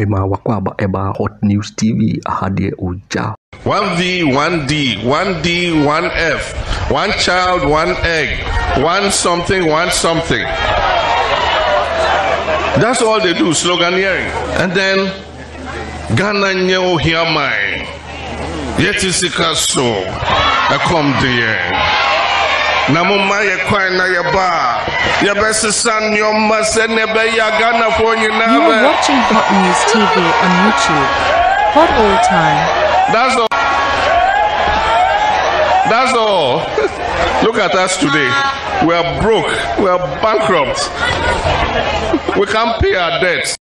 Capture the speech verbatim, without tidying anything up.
Memang wakwa ba eba Hot News T V ahadi uja. one D, one D, one D, one F. One child, one egg. One something, one something. That's all they do, sloganeering. And then Ghana nyo hiamai. Yeti sikaso. Akom diye. Namuma ye kwaina ye ba ye besesan nyoma senebe ya Ghana for you now. You are watching Hot News T V on YouTube. Hot all time. That's all. That's all. Look at us today. We are broke. We are bankrupt. We can't pay our debts.